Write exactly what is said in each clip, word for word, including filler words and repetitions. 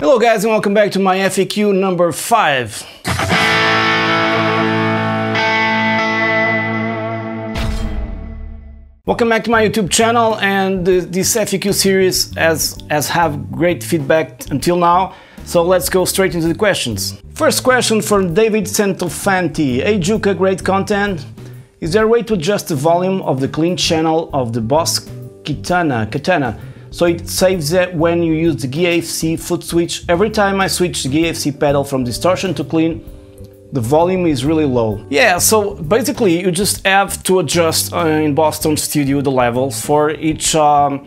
Hello guys, and welcome back to my F A Q number five. Welcome back to my YouTube channel, and this F A Q series has, has have great feedback until now, so let's go straight into the questions. First question from David Centofanti. Hey Juca, great content. Is there a way to adjust the volume of the clean channel of the Boss Katana, Katana? So it saves that when you use the G A F C foot switch. Every time I switch the G A F C pedal from distortion to clean, the volume is really low. Yeah, so basically you just have to adjust uh, in Boss Tone Studio the levels for each... Um,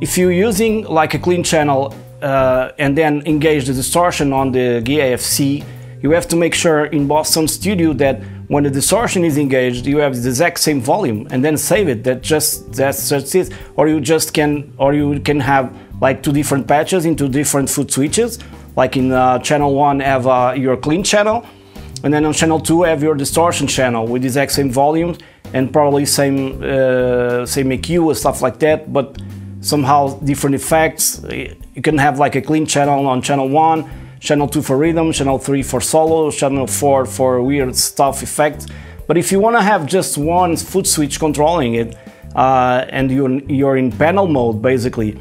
if you're using like a clean channel uh, and then engage the distortion on the G A F C, you have to make sure in Boss Tone Studio that when the distortion is engaged, you have the exact same volume, and then save it. That just that's just it. Or you just can, or you can have like two different patches into different foot switches. Like in uh, channel one, have uh, your clean channel, and then on channel two have your distortion channel with the exact same volume and probably same uh, same E Q and stuff like that. But somehow different effects. You can have like a clean channel on channel one. Channel two for rhythm, channel three for solo, channel four for weird stuff effects. But if you want to have just one foot switch controlling it, uh, and you're, you're in panel mode basically,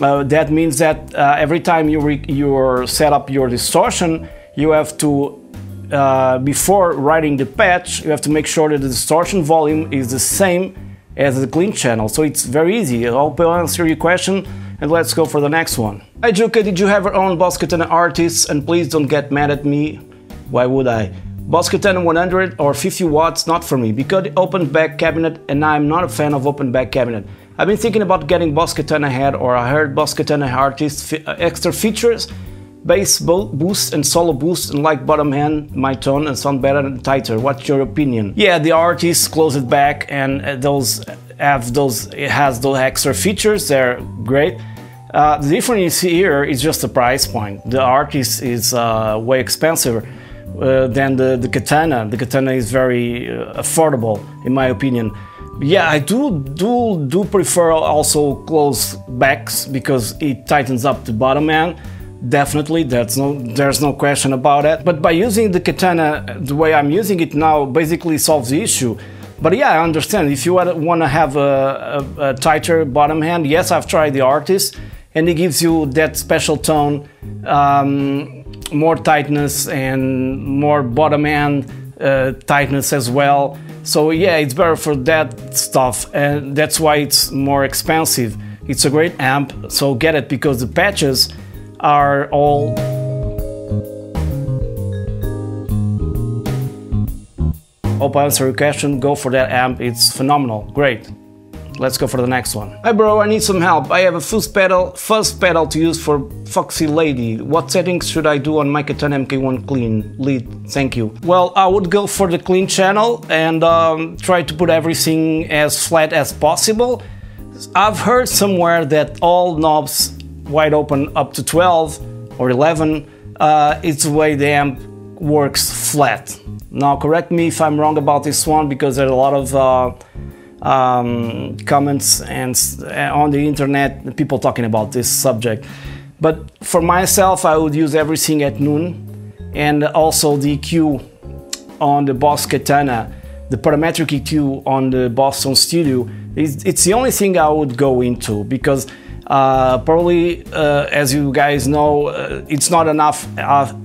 uh, that means that uh, every time you re you're set up your distortion, you have to, uh, before writing the patch, you have to make sure that the distortion volume is the same as the clean channel. So it's very easy. I hope I'll answer your question. And let's go for the next one. Hi Juca, did you have your own Boss Katana artists? And please don't get mad at me. Why would I? Boss Katana one hundred or fifty watts, not for me, because open back cabinet, and I'm not a fan of open back cabinet. I've been thinking about getting Boss Katana head, or I heard Boss Katana artists extra features, bass boost and solo boost, and like bottom hand, my tone and sound better and tighter. What's your opinion? Yeah, the artists close it back, and those have those. It has those extra features. They're great. Uh, the difference here is just the price point. The artist is uh, way expensive uh, than the, the Katana. The Katana is very uh, affordable, in my opinion. Yeah, I do do do prefer also close backs because it tightens up the bottom end. Definitely, that's no, there's no question about it. But by using the Katana the way I'm using it now, basically solves the issue. But yeah, I understand. If you want to have a, a, a tighter bottom hand, yes, I've tried the artist. And it gives you that special tone, um, more tightness and more bottom end uh, tightness as well. So yeah, it's better for that stuff, and that's why it's more expensive. It's a great amp, so get it, because the patches are all... Hope I answer your question. Go for that amp, it's phenomenal, great. Let's go for the next one. Hi bro, I need some help. I have a fuzz pedal, fuzz pedal to use for Foxy Lady. What settings should I do on my Katana M K one clean lead? Thank you. Well, I would go for the clean channel and um, try to put everything as flat as possible. I've heard somewhere that all knobs wide open up to twelve or eleven, uh, it's the way the amp works flat. Now correct me if I'm wrong about this one, because there are a lot of uh, Um, comments and uh, on the internet, people talking about this subject. But for myself, I would use everything at noon, and also the E Q on the Boss Katana, the parametric E Q on the Boss Tone Studio. It's, it's the only thing I would go into, because uh, probably, uh, as you guys know, uh, it's not enough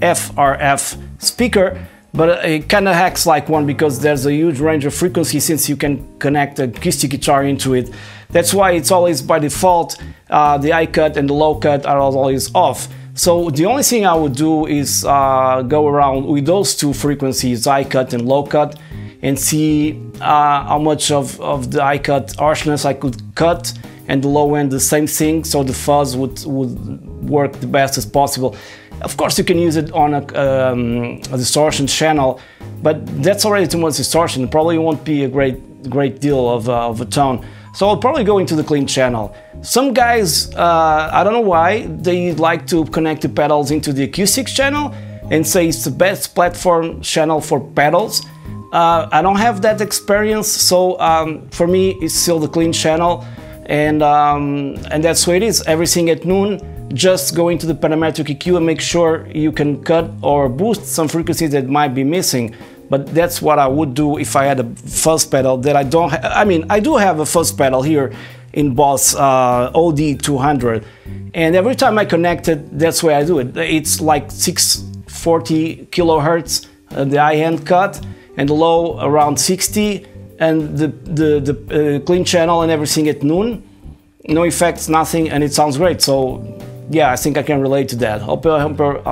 F R F speaker. But it kind of acts like one, because there's a huge range of frequency, since you can connect a acoustic guitar into it. That's why it's always by default, uh, the high cut and the low cut are always off. So the only thing I would do is uh, go around with those two frequencies, high cut and low cut, and see uh, how much of, of the high cut harshness I could cut, and the low end the same thing, so the fuzz would, would work the best as possible. Of course you can use it on a, um, a distortion channel, but that's already too much distortion, probably won't be a great great deal of, uh, of a tone. So I'll probably go into the clean channel. Some guys, uh, I don't know why, they like to connect the pedals into the acoustics channel and say it's the best platform channel for pedals. Uh, I don't have that experience, so um, for me it's still the clean channel, and, um, and that's where it is. Everything at noon, just go into the parametric E Q and make sure you can cut or boost some frequencies that might be missing. But that's what I would do if I had a fuzz pedal that I don't have. I mean, I do have a fuzz pedal here in Boss uh, O D two hundred, and every time I connect it, that's where I do it. It's like six forty kilohertz, uh, the high-end cut, and the low around sixty, and the, the, the uh, clean channel and everything at noon. No effects, nothing, and it sounds great. So yeah, I think I can relate to that. Hope, I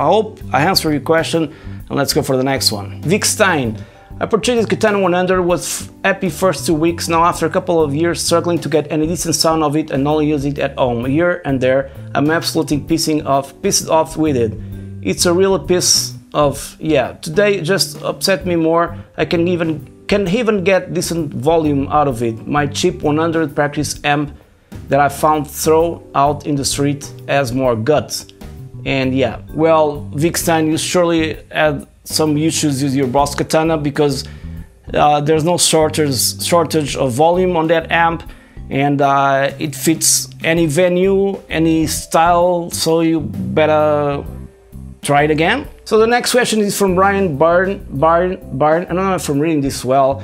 hope I answered your question. And let's go for the next one. Vic Stein. I purchased G T ten one hundred, was happy first two weeks. Now after a couple of years struggling to get any decent sound of it and only use it at home. Here and there, I'm absolutely pissing off, pissed off with it. It's a real piss of, yeah. Today just upset me more. I can even, can even get decent volume out of it. My cheap one hundred practice amp that I found throw out in the street has more guts. And yeah, well, Vic Stein, you surely had some issues with your Boss Katana, because uh, there's no shortage, shortage of volume on that amp, and uh, it fits any venue, any style, so you better try it again. So the next question is from Ryan Byrne, Byrne, Byrne. I don't know if I'm reading this well.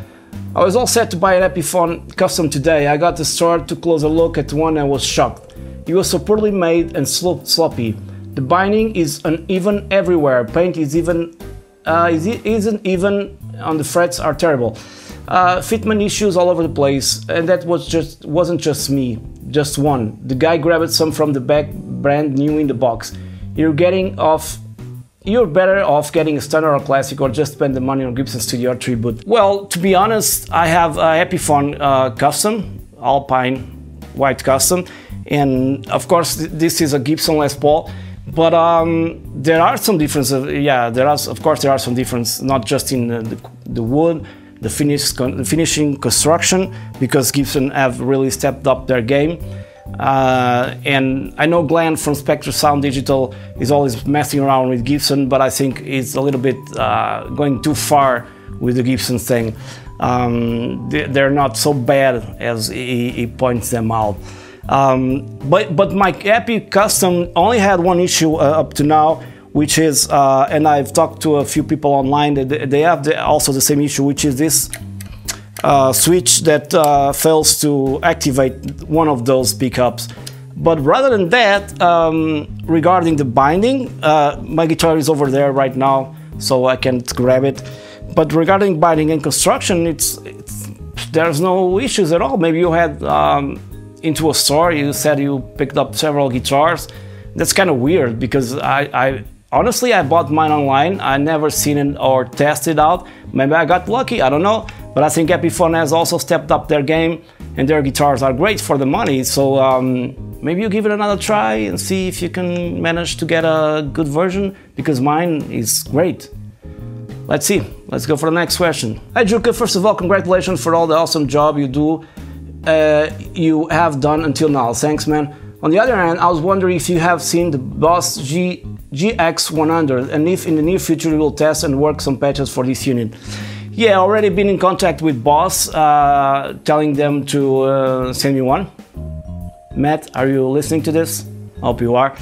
I was all set to buy an Epiphone custom today. I got the store, took a closer look at one, and was shocked. It was so poorly made and sloppy. The binding is uneven everywhere, paint is even, uh, is, isn't even, on the frets are terrible. Uh, fitment issues all over the place, and that was just, wasn't just me, just one. The guy grabbed some from the back, brand new in the box. You're getting off, you're better off getting a standard or classic, or just spend the money on Gibson Studio Tribute. Well, to be honest, I have a Epiphone uh, Custom, Alpine White Custom, and of course th this is a Gibson Les Paul. But um, there are some differences, yeah, there are, of course there are some differences, not just in the, the, the wood, the, finish, the finishing construction, because Gibson have really stepped up their game. Uh, and I know Glenn from Spectre Sound Digital is always messing around with Gibson, but I think it's a little bit uh, going too far with the Gibson thing. Um, they, they're not so bad as he, he points them out. Um, but, but my Epi Custom only had one issue uh, up to now, which is, uh, and I've talked to a few people online that they have the, also the same issue, which is this uh, switch that uh, fails to activate one of those pickups. But rather than that, um, regarding the binding, uh, my guitar is over there right now, so I can't grab it. But regarding binding and construction, it's, it's there's no issues at all. Maybe you had... Um, into a store, you said you picked up several guitars. That's kind of weird, because I, I honestly I bought mine online. I never seen it or tested out. Maybe I got lucky, I don't know, but I think Epiphone has also stepped up their game, and their guitars are great for the money. So um, maybe you give it another try and see if you can manage to get a good version, because mine is great. Let's see, let's go for the next question. Hi Juka, first of all, congratulations for all the awesome job you do Uh, you have done until now. Thanks, man. On the other hand, I was wondering if you have seen the Boss G X one hundred, and if in the near future you will test and work some patches for this unit. Yeah, already been in contact with Boss, uh, telling them to uh, send me one. Matt, are you listening to this? Hope you are.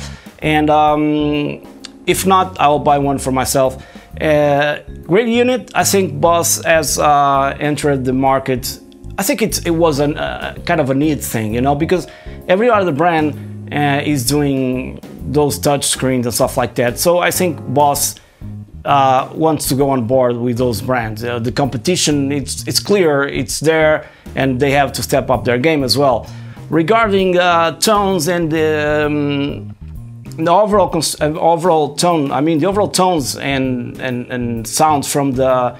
And um, if not, I will buy one for myself. Uh, great unit. I think Boss has uh, entered the market. I think it, it was an, uh, kind of a neat thing, you know, because every other brand uh, is doing those touch screens and stuff like that. So I think Boss uh, wants to go on board with those brands. Uh, the competition, it's, it's clear, it's there, and they have to step up their game as well. Regarding uh, tones and um, the overall, uh, overall tone, I mean, the overall tones and, and, and sounds from the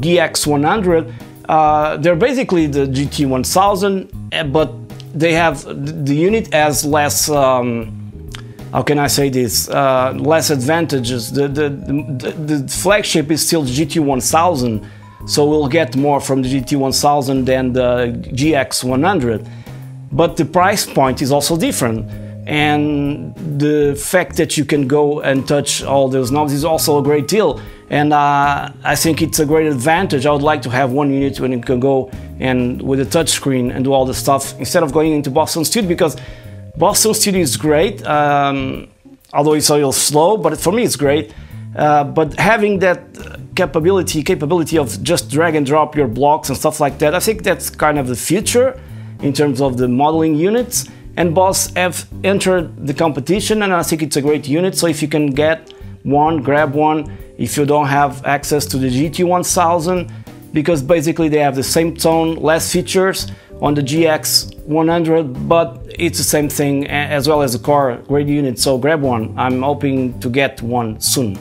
G X one hundred, uh, they're basically the G T one thousand, but they have, the unit has less, um, how can I say this, uh, less advantages. The, the, the, the flagship is still the G T one thousand, so we'll get more from the G T one thousand than the G X one hundred. But the price point is also different, and the fact that you can go and touch all those knobs is also a great deal. And uh, I think it's a great advantage. I would like to have one unit when it can go and with a touch screen and do all the stuff instead of going into Boss Tone Studio, because Boss Tone Studio is great, um, although it's a little slow, but for me it's great. Uh, but having that capability, capability of just drag and drop your blocks and stuff like that, I think that's kind of the future in terms of the modeling units. And Boss have entered the competition, and I think it's a great unit. So if you can get one, grab one, if you don't have access to the G T one thousand, because basically they have the same tone, less features on the G X one hundred, but it's the same thing, as well as the core, great unit, so grab one. I'm hoping to get one soon.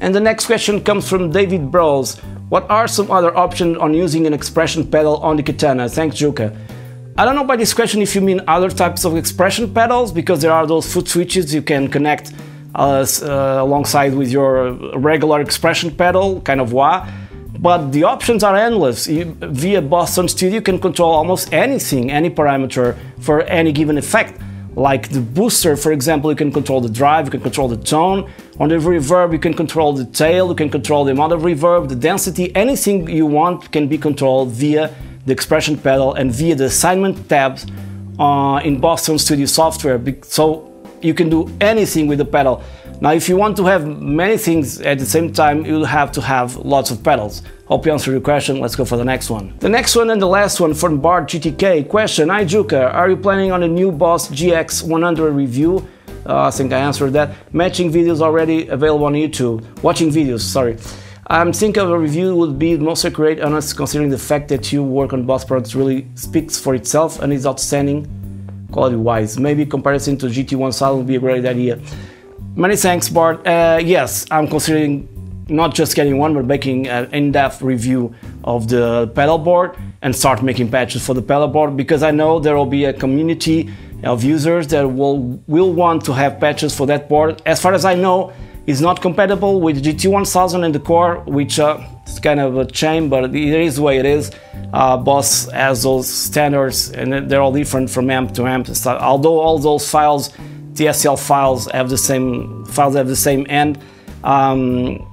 And the next question comes from David Brolls. What are some other options on using an expression pedal on the Katana? Thanks, Juka. I don't know by this question if you mean other types of expression pedals, because there are those foot switches you can connect uh, uh, alongside with your regular expression pedal, kind of wah. But the options are endless. You, via Boss Tone Studio, you can control almost anything, any parameter for any given effect. Like the booster, for example, you can control the drive, you can control the tone. On the reverb, you can control the tail, you can control the amount of reverb, the density, anything you want can be controlled via the expression pedal and via the assignment tabs uh, in Boss Tone Studio software. So you can do anything with the pedal. Now, if you want to have many things at the same time, you'll have to have lots of pedals. Hope you answered your question. Let's go for the next one. The next one and the last one from Bard G T K. Question, hi Juka, are you planning on a new Boss G X one hundred review? Uh, I think I answered that. Matching videos already available on YouTube. Watching videos, sorry. I'm thinking of a review would be most accurate, honest, considering the fact that you work on Boss products really speaks for itself and is outstanding quality-wise. Maybe comparison to G T one thousand would be a great idea. Many thanks, Bart. Uh, yes, I'm considering not just getting one, but making an in-depth review of the pedal board and start making patches for the pedal board, because I know there will be a community of users that will, will want to have patches for that board. As far as I know, it's not compatible with G T one thousand and the core, which uh, is kind of a shame, but it is the way it is. Uh, Boss has those standards, and they're all different from amp to amp. So, although all those files, T S L files have the same files have the same end, um,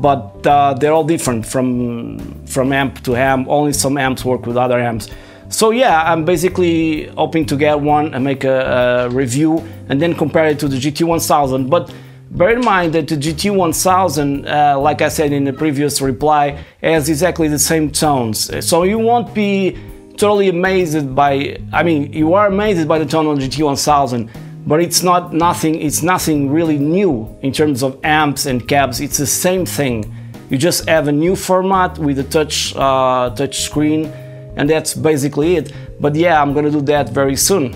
but uh, they're all different from from amp to amp. Only some amps work with other amps. So yeah, I'm basically hoping to get one and make a, a review and then compare it to the G T one thousand. But bear in mind that the G T one thousand, uh, like I said in the previous reply, has exactly the same tones. So you won't be totally amazed by. I mean, you are amazed by the tone on G T one thousand. But it's not nothing, it's nothing really new in terms of amps and cabs. It's the same thing. You just have a new format with a touch, uh, touch screen, and that's basically it. But yeah, I'm gonna do that very soon.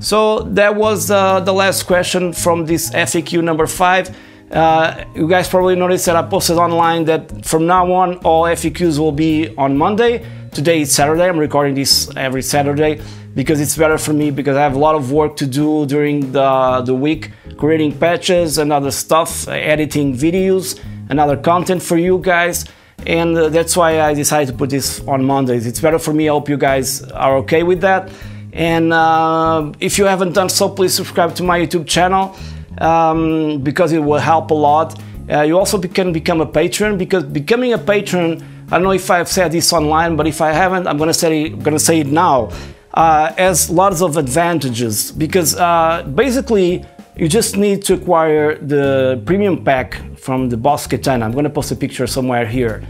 So that was uh, the last question from this F A Q number five. Uh, you guys probably noticed that I posted online that from now on, all F A Qs will be on Monday. Today is Saturday, I'm recording this every Saturday, because it's better for me, because I have a lot of work to do during the, the week, creating patches and other stuff, editing videos and other content for you guys, and that's why I decided to put this on Mondays. It's better for me, I hope you guys are okay with that, and uh, if you haven't done so, please subscribe to my YouTube channel, um, because it will help a lot. Uh, you also be can become a patron, because becoming a patron, I don't know if I've said this online, but if I haven't, I'm gonna say, gonna say it now. Uh, has lots of advantages, because uh, basically you just need to acquire the premium pack from the Boss Katana. I'm going to post a picture somewhere here.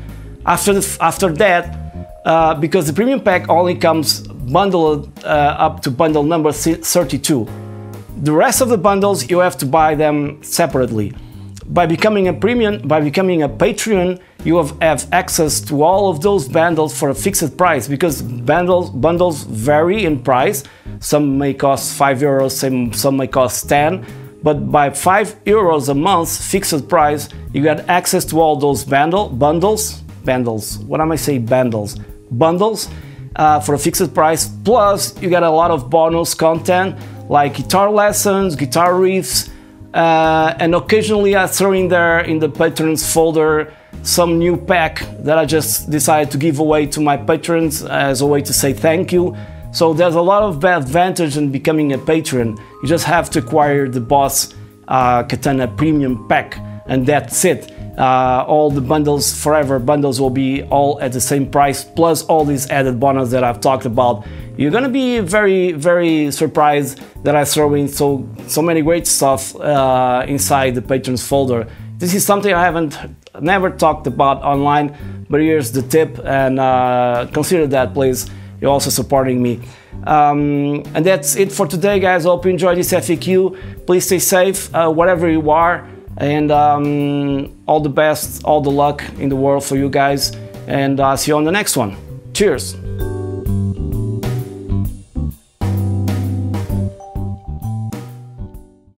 After, the, after that, uh, because the premium pack only comes bundled uh, up to bundle number thirty-two. The rest of the bundles, you have to buy them separately. By becoming a premium, by becoming a Patreon, you have, have access to all of those bundles for a fixed price, because bundles bundles vary in price. Some may cost five euros, some, some may cost ten, but by five euros a month, fixed price, you get access to all those bundle, bundles, bundles. What am I saying bundles? Bundles uh, for a fixed price. Plus, you get a lot of bonus content like guitar lessons, guitar riffs, uh, and occasionally I throw in there in the patrons folder some new pack that I just decided to give away to my patrons as a way to say thank you. So there's a lot of advantage in becoming a patron. You just have to acquire the Boss uh, Katana Premium Pack, and that's it. Uh, all the bundles, forever bundles, will be all at the same price, plus all these added bonus that I've talked about. You're gonna be very, very surprised that I throw in so, so many great stuff uh, inside the patrons folder. This is something I haven't never talked about online, but here's the tip, and uh, consider that, please. You're also supporting me. Um, and that's it for today, guys. I hope you enjoyed this F A Q. Please stay safe, uh, wherever you are. And um, all the best, all the luck in the world for you guys. And I'll uh, see you on the next one. Cheers.